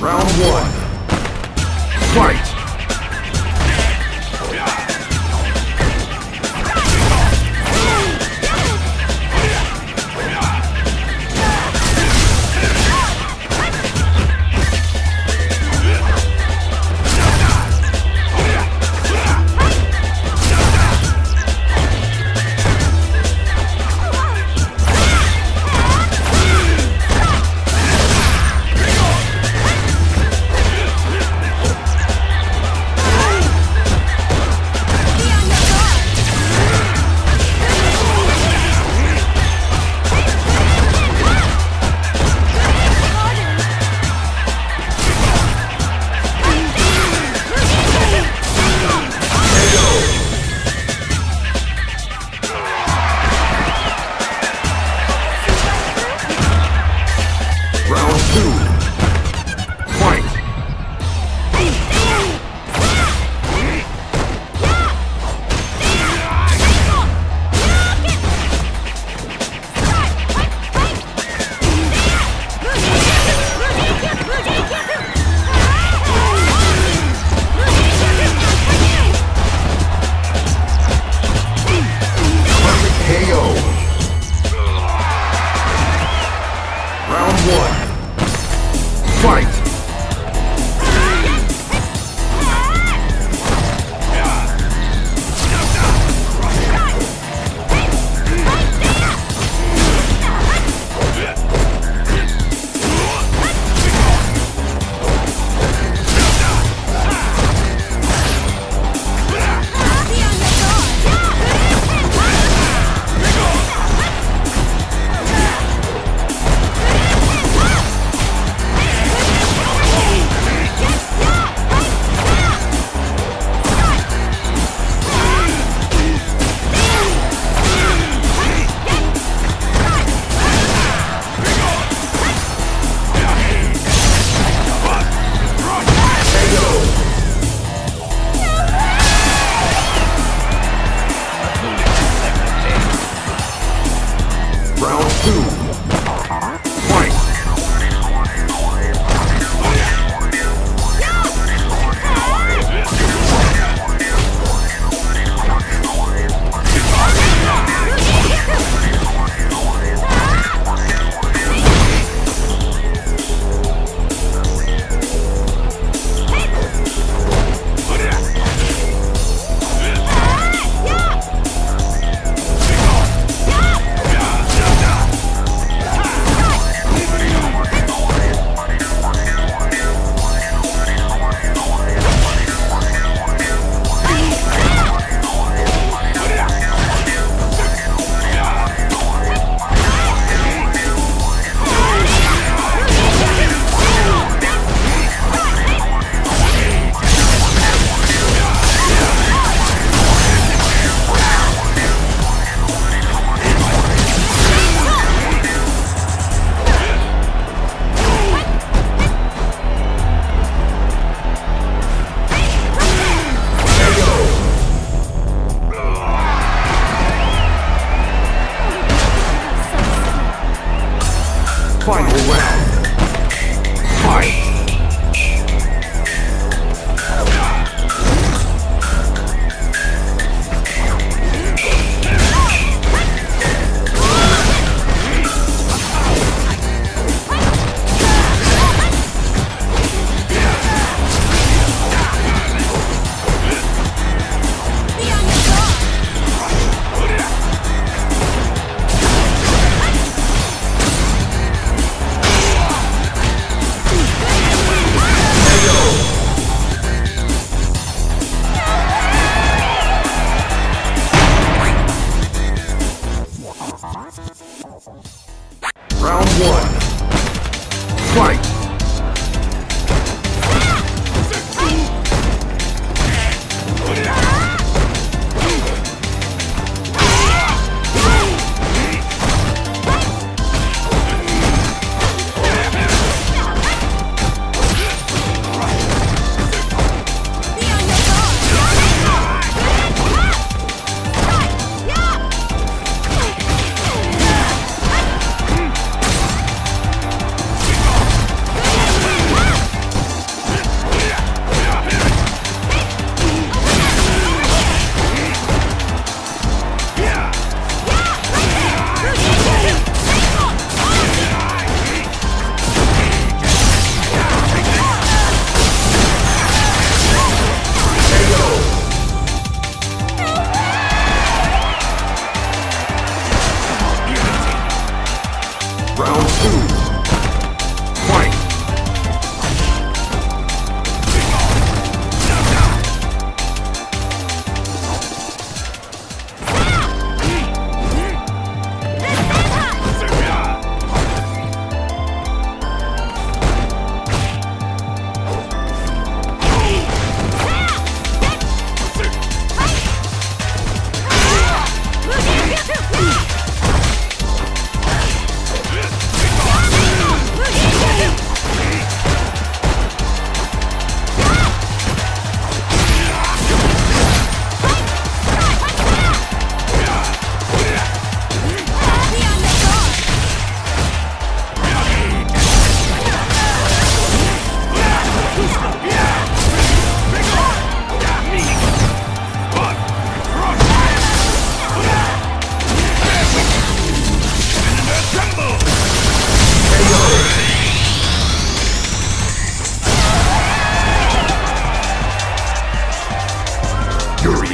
Round one. Fight!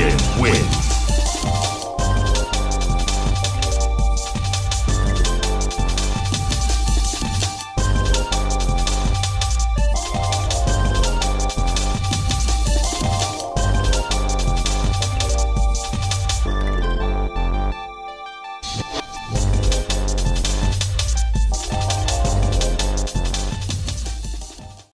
Michigan wins.